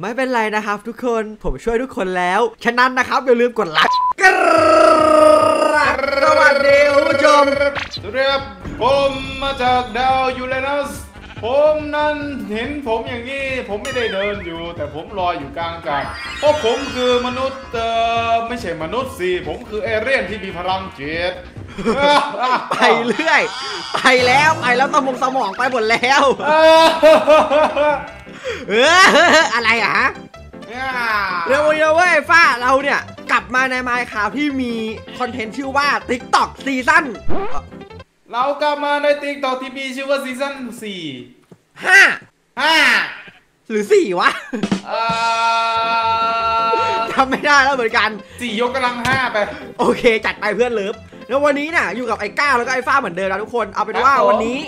ไม่เป็นไรนะครับทุกคนผมช่วยทุกคนแล้วฉะนั้นนะครับอย่าลืมกดไลค์สวัสดีคุณผู้ชมสวัสดีครับผมมาจากดาวยูเรนัสผมนั้นเห็นผมอย่างนี้ผมไม่ได้เดินอยู่แต่ผมลอยอยู่กลางอากาศเพราะผมคือมนุษย์ไม่ใช่มนุษย์สิผมคือเอเลี่ยนที่มีพลังจิตไปเรื่อยไปแล้วไปแล้วสมองไปหมดแล้วอะไรอ่ะเร็วๆเว้ยฟ้าเราเนี่ยกลับมาในไมค์ข่าวที่มีคอนเทนต์ชื่อว่า TikTok Season เรากลับมาใน TikTok ที่มีชื่อว่า Season 4 หรือ 4วะทำไม่ได้แล้วเหมือนกัน4 ยกกำลัง 5ไปโอเคจัดไปเพื่อนเลิฟแล้ววันนี้น่ะอยู่กับไอ้ก้าวแล้วก็ไอ้ฟ้าเหมือนเดิมนะทุกคนเอาเป็นว่าวันนี้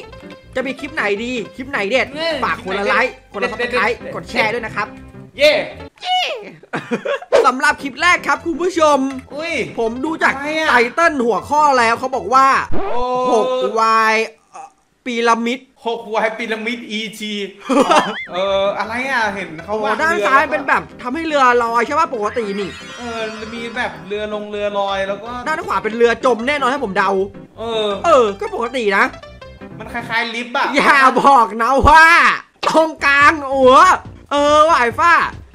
จะมีคลิปไหนดีคลิปไหนเด็ดฝากคนละไลค์คนละซับสไครบ์กดแชร์ด้วยนะครับเย่สำหรับคลิปแรกครับคุณผู้ชมผมดูจากไตเติ้ลหัวข้อแล้วเขาบอกว่า6 วายพีระมิด6 วายพีระมิด EG อะไรอ่ะเห็นเขาว่าด้านซ้ายเป็นแบบทำให้เรือลอยใช่ป่ะปกตินี่มีแบบเรือลงเรือลอยแล้วก็ด้านขวาเป็นเรือจมแน่นอนให้ผมเดาก็ปกตินะมันคล้ายๆลิฟต์อ่ะอย่าบอกนะว่าตรงกลางหัวว่าไอ้ฟ้า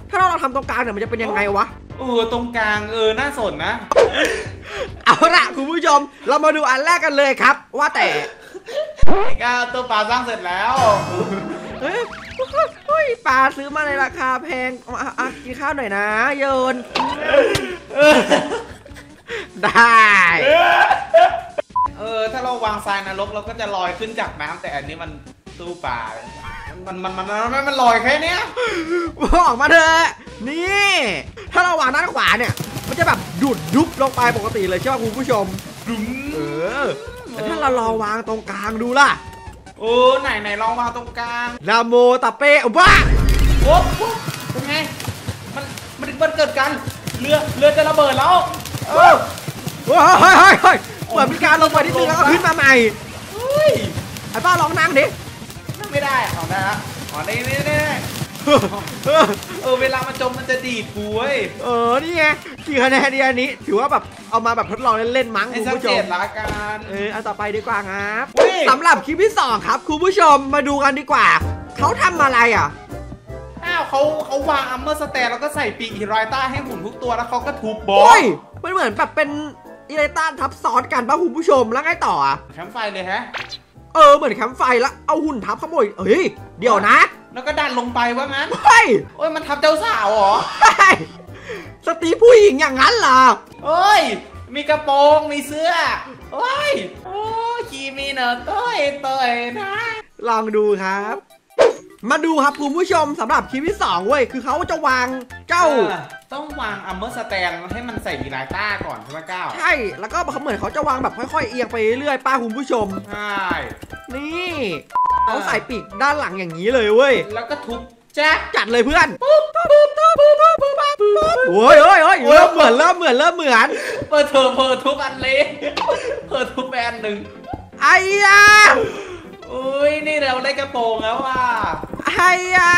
ถ้าเราทำตรงกลางเนี่ยมันจะเป็นยังไงวะตรงกลางน่าสนนะเอาละคุณผู้ชมเรามาดูอันแรกกันเลยครับว่าแต่ก็ตัวปลาสร้างเสร็จแล้วปลาซื้อมาในราคาแพงกินข้าวหน่อยนะโยนได้ถ้าเราวางทรายนรกเราก็จะลอยขึ้นจากน้ำแต่อันนี้มันตู้ปลามันลอยแค่เนี้ยออกมาเถอะนี่ถ้าเราวางด้านขวาเนี่ยมันจะแบบดูดยุบลงไปปกติเลยใช่ไหมคุณผู้ชมแต่ถ้าเราลองวางตรงกลางดูล่ะไหนลองวางตรงกลางนาโมตะเป้บ้าเป็นไงมันเกิดกันเรือจะระเบิดแล้วเฮ้ยเหมือนมีการลงไปนิดนึงแล้วก็ขึ้นมาใหม่ไอ้ป้าลองนั่งดิไม่ได้ออกได้แล้วออกได้เวลามันจมมันจะดีดปุ้ยนี่ไงกี่คะแนนดีอันนี้ถือว่าแบบเอามาแบบทดลองเล่นๆมั้งคุณผู้ชมละกันเอาต่อไปดีกว่าครับสำหรับคลิปที่2ครับคุณผู้ชมมาดูกันดีกว่าเขาทำอะไรอ่ะเขาวางอัมเมอร์สแตนแล้วก็ใส่ปีกอีไรต้าให้หุ่นทุกตัวแล้วเขาก็ทุบบอลมันเหมือนแบบเป็นอีไรต้าทับซ้อนกันป่ะคุณผู้ชมแล้วไงต่ออ่ะแคมป์ไฟเลยฮะเหมือนแคมป์ไฟแล้วเอาหุ่นทับขโมยเดี๋ยวนะแล้วก็ดันลงไปว่างั้นโอ้ยมันทับเจ้าสาวเหรอสตรีผู้หญิงอย่างนั้นเหรอมีกระโปรงมีเสื้อขี่มีเนอเตยนะลองดูครับมาดูครับคุณผู้ชมสำหรับคลิปที่2เว้ยคือเขาจะวางเจ้าต้องวางอัมเมอร์สแตนให้มันใส่อีไรต้าก่อนใช่ไหมก้าวใช่แล้วก็เหมือนเขาจะวางแบบค่อยๆเอียงไปเรื่อยๆป้าคุณผู้ชมใช่นี่เขาใส่ปีกด้านหลังอย่างนี้เลยเว้ยแล้วก็ทุบแจ๊กจัดเลยเพื่อนโอ้ยเริ่มเหมือนเปิดทุบอันเล็กเปิดทุบแบนหนึ่งไอ้ยานี่เราได้กระโปรงแล้วว่ะไอ้ยา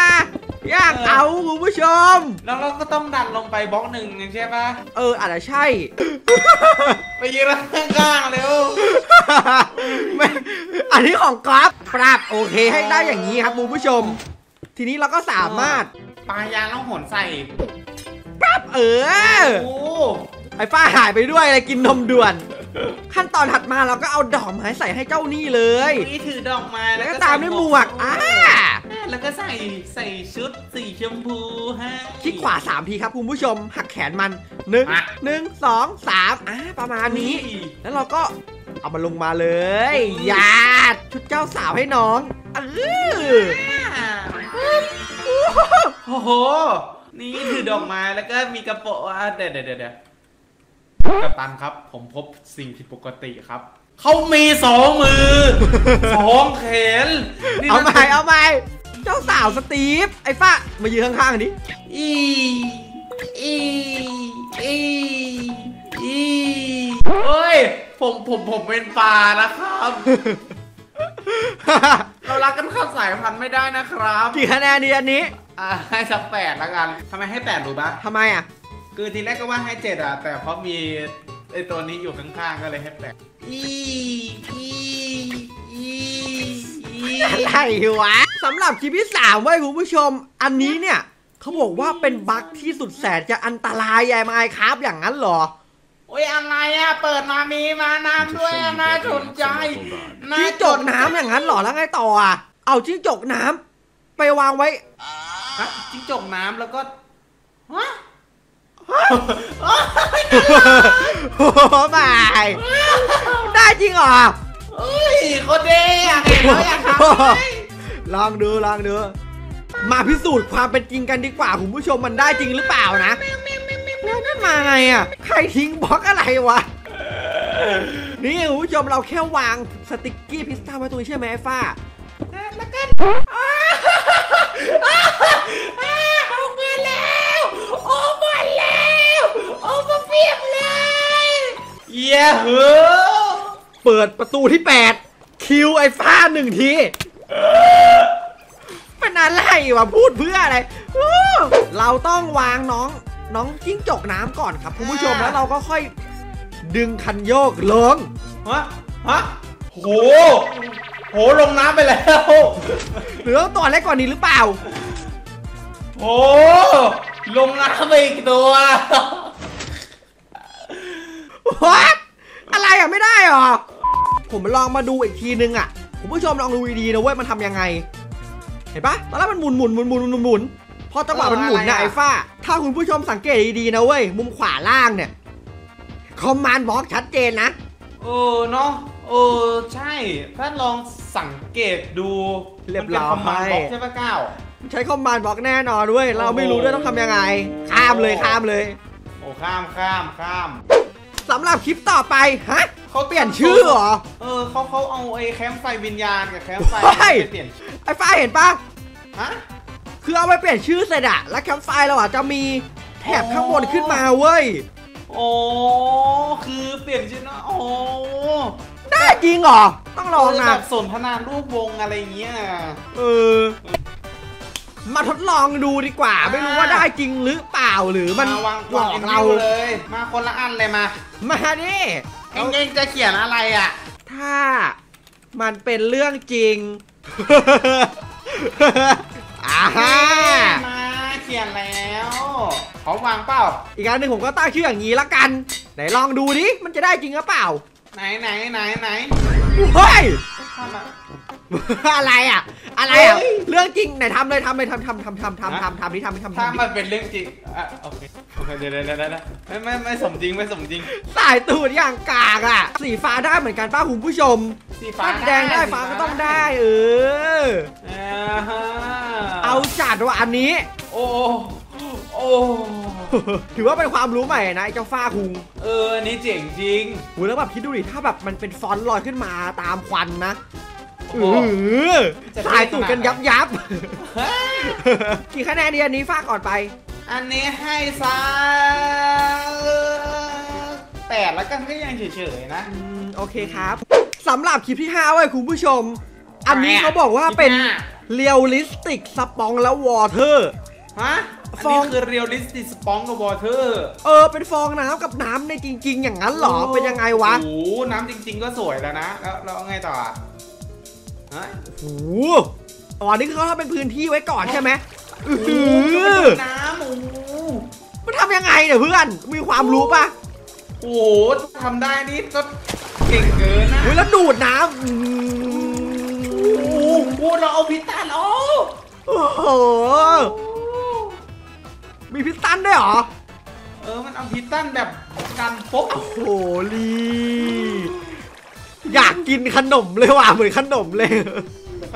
ยากเอาคุณผู้ชมแล้วเราก็ต้องดันลงไปบล็อกหนึ่งใช่ปะอาจจะใช่ไปยืนข้างๆเลยอันนี้ของกราฟปรับโอเคให้ได้อย่างนี้ครับคุณผู้ชมทีนี้เราก็สามารถปายางแล้วหนใส่ปรับไอ้ฝ้าหายไปด้วยอะไรกินนมด่วนขั้นตอนถัดมาเราก็เอาดอกไม้ใส่ให้เจ้านี่เลยนี่ถือดอกไม้แล้วก็ตามด้วยหมวกแล้วก็ใส่ชุดสีชมพูให้คิดขวา3 ทีครับคุณผู้ชมหักแขนมัน1 2 3ประมาณนี้แล้วเราก็เอามันลงมาเลยหยาดชุดเจ้าสาวให้น้องโอ้โหนี่ถือดอกไม้แล้วก็มีกระโปรงเดี๋ยวกัปตันครับผมพบสิ่งผิดปกติครับเขามี2 มือ 2 แขนเอาไปเจ้าสาวสตีฟไอ้ฟ้ามายืนข้างๆดิเฮ้ยผมเป็นปลานะครับเรารักกันข้ามสายพันธุ์ไม่ได้นะครับกี่คะแนนดีอันนี้ ให้สัก8แล้วกันทำไมให้8รู้ปะทำไมอ่ะคือทีแรกก็ว่าให้7อ่ะแต่เพราะมีไอตัวนี้อยู่ข้างๆก็เลยให้8อะไรวะสำหรับคลิปที่3ไว้คุณผู้ชมอันนี้เนี่ยเขาบอกว่าเป็นบั๊กที่สุดแสนจะอันตรายใหญ่ไหมครับอย่างนั้นหรอโอ้ยอะไรอ่ะเปิดมามีมาน้ำด้วยน่าสนใจจิ้งจกน้ำอย่างนั้นหรอแล้วไงต่ออ่ะเอาจิ้งจกน้ำไปวางไว้จิ้งจกน้ำแล้วก็ฮะโอ้บายได้จริงเหรอเฮ้ยโคตรเด้อยากเห็นแล้วอยากทำลองดูมาพิสูจน์ความเป็นจริงกันดีกว่าคุณผู้ชมมันได้จริงหรือเปล่านะแล้วนั่นมาไงอ่ะใครทิ้งบล็อกอะไรวะนี่คุณผู้ชมเราแค่วางสติ๊กกี้พิซซ่าไว้ตรงนี้ใช่ไหมไอ้ฟ้าแล้วกันเอาเงินแล้วโอ้หมดแล้วโอ้มาเปรียบเลยเย้เฮ้อเปิดประตูที่8คิวไอ้ฟ้า1ทีเป็นอะไรวะพูดเพื่ออะไรเราต้องวางน้องจิ้งจกน้ำก่อนครับคุณผู้ชมแล้วเราก็ค่อยดึงคันโยกลงฮะโหลงน้ำไปแล้วหรือต้องต่อเล็กกว่านี้หรือเปล่าโอ้ลงน้ำไปอีกตัวอะไรอ่ะไม่ได้หรอผมลองมาดูอีกทีนึงอ่ะคุณผู้ชมลองดูดีๆนะเว้ยมันทำยังไงเห็นปะตอนแรกมันหมุนพอจังหวะมันหมุนนะไอ้ฟ้าถ้าคุณผู้ชมสังเกตดีๆนะเว้ยมุมขวาล่างเนี่ยคอมมานด์บล็อกชัดเจนนะเออเนาะเออใช่ถ้าลองสังเกตดูเรียบร้อยคอมมานด์บล็อกใช่ปะก้าวใช้คอมมานด์บล็อกแน่นอนด้วยเราไม่รู้ด้วยต้องทำยังไงข้ามเลยโอ้ข้ามสำหรับคลิปต่อไปฮะเขาเปลี่ยนชื่อเหรอเออเขาเอาไอ้แคมป์ไฟวิญญาณกับแคมป์ไฟเปลี่ยนไอ้ฟ้าเห็นปะฮะคือเอาไปเปลี่ยนชื่อเสร็จอะแล้วแคมป์ไฟเราอะจะมีแถบข้างบนขึ้นมาเว้ยโอ้คือเปลี่ยนชื่อนะโอ้ได้จริงเหรอต้องลองนะแบบสนทนารูปวงอะไรเงี้ยเออมาทดลองดูดีกว่าไม่รู้ว่าได้จริงหรือเปล่าหรือมันหลอกเราเลยมาคนละอันเลยมาดิเอ็งจะเขียนอะไรอ่ะถ้ามันเป็นเรื่องจริงมาเขียนแล้วเขาวางเปล่าอีกอันหนึ่งผมก็ตั้งชื่ออย่างนี้ละกันไหนลองดูดิมันจะได้จริงหรือเปล่าไหนเฮ้ยอะไรอ่ะเรื่องจริงไหนทำเลยทำถ้ามันเป็นเรื่องจริงอ่ะโอเคเดี๋ยวไม่สมจริงสายตูดอย่างกากอ่ะสีฟ้าได้เหมือนกันป้าคุณผู้ชมสีฟ้าแดงได้ฟ้าก็ต้องได้เออเอาจัดว่าอันนี้โอ้ถือว่าเป็นความรู้ใหม่นะไอ้เจ้าฟ้าคุงเออนี่เจ๋งจริงหูแล้วแบบคิดดูดิถ้าแบบมันเป็นฟอนต์ลอยขึ้นมาตามควันนะสายตูดกันยับกี่คะแนนดีอันนี้ฟ้าก่อนไปอันนี้ให้ซ่า8แล้วกันก็ยังเฉยๆนะโอเคครับสำหรับคลิปที่5ไว้คุณผู้ชมอันนี้เขาบอกว่าเป็นเรียลลิสติกสปองและวอเตอร์ฮะฟองคือเรียลลิสติกสปองกับวอเตอร์เออเป็นฟองน้ำกับน้ำในจริงๆอย่างนั้นหรอเป็นยังไงวะโอ้น้ำจริงๆก็สวยแล้วนะแล้วไงต่อฮะโอ้อ๋อนี่คือเขาทำเป็นพื้นที่ไว้ก่อนใช่ไหมน้ำอูมันทำยังไงเนี่ยเพื่อนมีความรู้ป่ะโอ้ทำได้นี่ก็เก่งเกินนะแล้วดูดน้ำโอ้เราเอาพิษตันโอ้โหมีพิษตันได้หรอเออมันเอาพิษตันแบบกันปุ๊บโอ้โหลีอยากกินขนมเลยว่ะเหมือนขนมเลย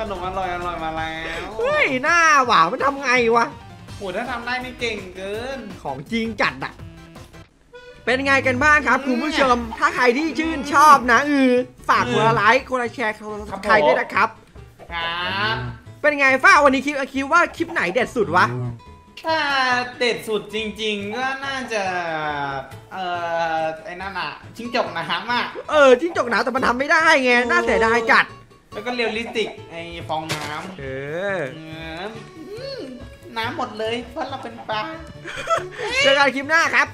ขนมอร่อยมาแล้วเฮ้ยหน้าหวานมันทำไงวะโหถ้าทำได้ไม่เก่งเกินของจริงจัดอะเป็นไงกันบ้างครับคุณผู้ชมถ้าใครที่ชื่นชอบนะฝากกดไลค์กดแชร์กับใครด้วยนะครับครับเป็นไงฟ้าวันนี้คิดว่าคลิปไหนเด็ดสุดวะถ้าเด็ดสุดจริงๆก็น่าจะไอ้นั่นอะจิ้งจกน้ำอะเออจิ้งจกน้ำแต่มันทำไม่ได้ไงน่าเสียดายจัดแล้วก็เรียลลิสติกไอ้ฟองน้ำเออน้ น้ำหมดเลยเพราะเราเป็นปลาเจอกันคลิปหน้าครับ